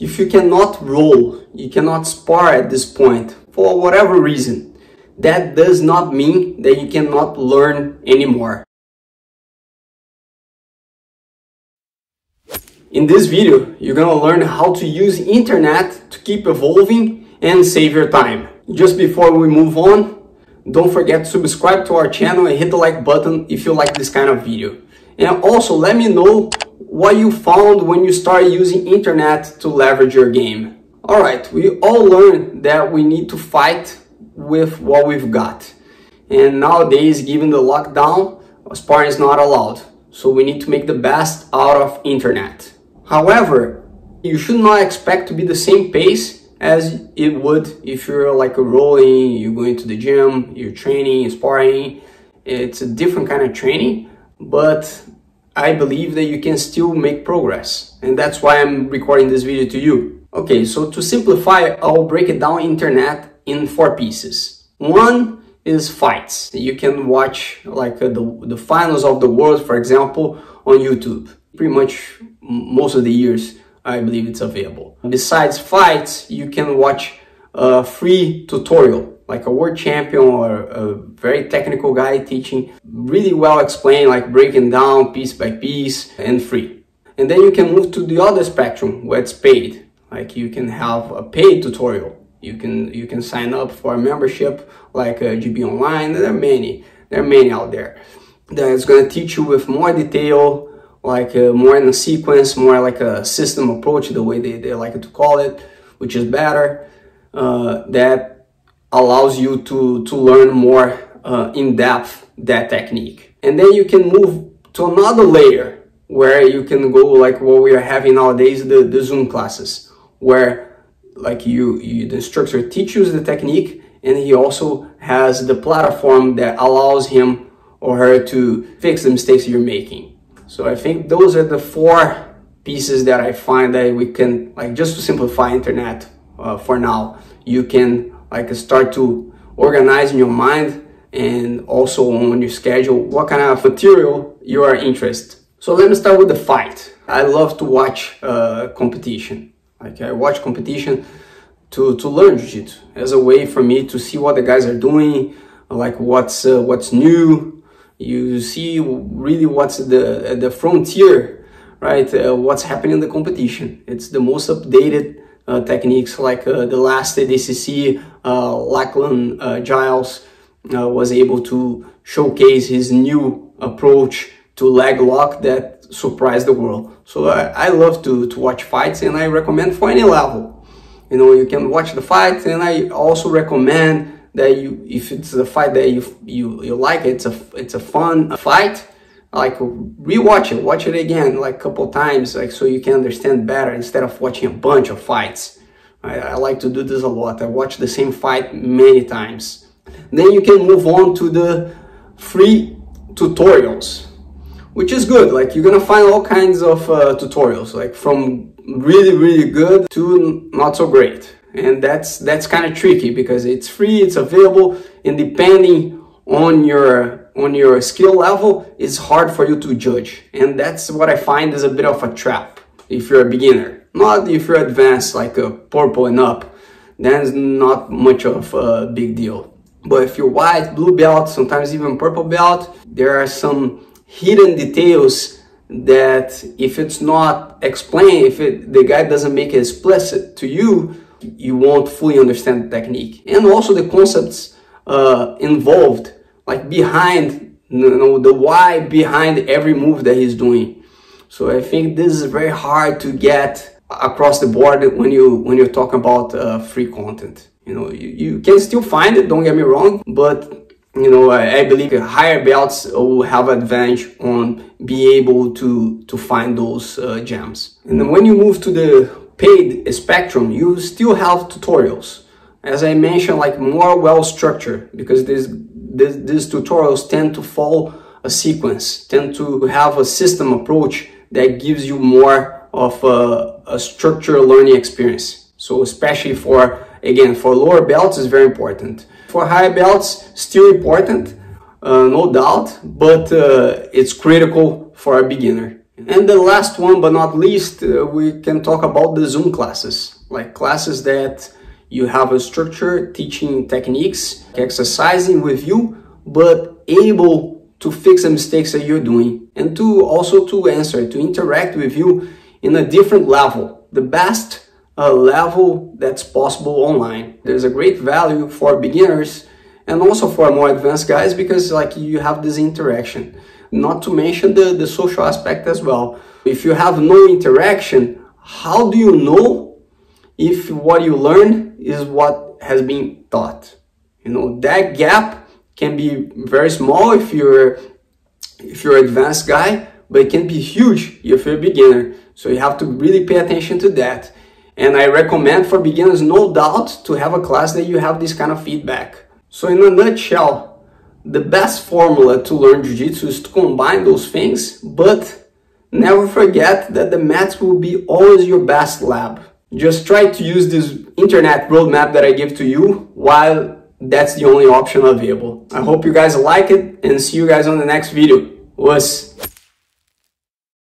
If you cannot roll, you cannot spar at this point, for whatever reason, that does not mean that you cannot learn anymore. In this video, you're gonna learn how to use internet to keep evolving and save your time. Just before we move on, don't forget to subscribe to our channel and hit the like button if you like this kind of video. And also let me know what you found when you started using internet to leverage your game. Alright, we all learned that we need to fight with what we've got. And nowadays, given the lockdown, sparring is not allowed. So we need to make the best out of internet. However, you should not expect to be the same pace as it would if you're like rolling, you're going to the gym, you're training, sparring. It's a different kind of training, but I believe that you can still make progress. And that's why I'm recording this video to you. Okay, so to simplify, I'll break it down internet in four pieces. One is fights. You can watch like the finals of the world, for example, on YouTube. Pretty much most of the years, I believe it's available. Besides fights, you can watch a free tutorial, like a world champion or a very technical guy teaching really well explained, like breaking down piece by piece and free. And then you can move to the other spectrum where it's paid. Like you can have a paid tutorial. You can sign up for a membership like GB online. There are many out there that's gonna teach you with more detail, like more in a sequence, more like a system approach, the way they like to call it, which is better, that allows you to learn more in depth that technique. And then you can move to another layer where you can go like what we are having nowadays, the Zoom classes, where like the instructor teaches the technique and he also has the platform that allows him or her to fix the mistakes you're making. So I think those are the four pieces that I find that we can, like, just to simplify internet for now, you can like start to organize in your mind and also on your schedule what kind of material you are interested. So let me start with the fight. I love to watch competition. Like I watch competition to learn jiu-jitsu as a way for me to see what the guys are doing, like what's new. You see really what's the frontier, right? What's happening in the competition. It's the most updated techniques, like the last ADCC, Lachlan Giles was able to showcase his new approach to leg lock that surprised the world. So I love to watch fights, and I recommend for any level. You know, you can watch the fight, and I also recommend that you, if it's a fight that you like, it's a fun fight, like rewatch it, watch it again, like a couple times, like so you can understand better instead of watching a bunch of fights. I like to do this a lot. I watch the same fight many times. Then you can move on to the free tutorials, which is good. Like you're gonna find all kinds of tutorials, like from really good to not so great. And that's kind of tricky because it's free, it's available, and depending on your skill level, it's hard for you to judge. And that's what I find is a bit of a trap if you're a beginner. Not if you're advanced, like a purple and up, then it's not much of a big deal. But if you're white, blue belt, sometimes even purple belt, there are some hidden details that if it's not explained, the guy doesn't make it explicit to you, you won't fully understand the technique. And also the concepts involved, like behind, you know, the why behind every move that he's doing. So I think this is very hard to get across the board when you're talking about free content. You know, you can still find it, don't get me wrong, but you know, I believe higher belts will have advantage on being able to find those gems. And then when you move to the paid spectrum, you still have tutorials, as I mentioned, like more well structured, because these tutorials tend to follow a sequence, tend to have a system approach that gives you more of a structured learning experience. So especially for lower belts is very important. For higher belts, still important, no doubt, but it's critical for a beginner. And the last one, but not least, we can talk about the Zoom classes, like classes that you have a structure, teaching techniques, exercising with you, but able to fix the mistakes that you're doing and to also to answer, to interact with you in a different level, the best level that's possible online. There's a great value for beginners and also for more advanced guys, because like you have this interaction. Not to mention the social aspect as well. If you have no interaction, how do you know if what you learn is what has been taught? You know, that gap can be very small if you're an advanced guy, but it can be huge if you're a beginner. So you have to really pay attention to that. And I recommend for beginners, no doubt, to have a class that you have this kind of feedback. So in a nutshell, the best formula to learn jiu-jitsu is to combine those things, but never forget that the mats will be always your best lab. Just try to use this internet roadmap that I give to you while that's the only option available. I hope you guys like it and see you guys on the next video. Was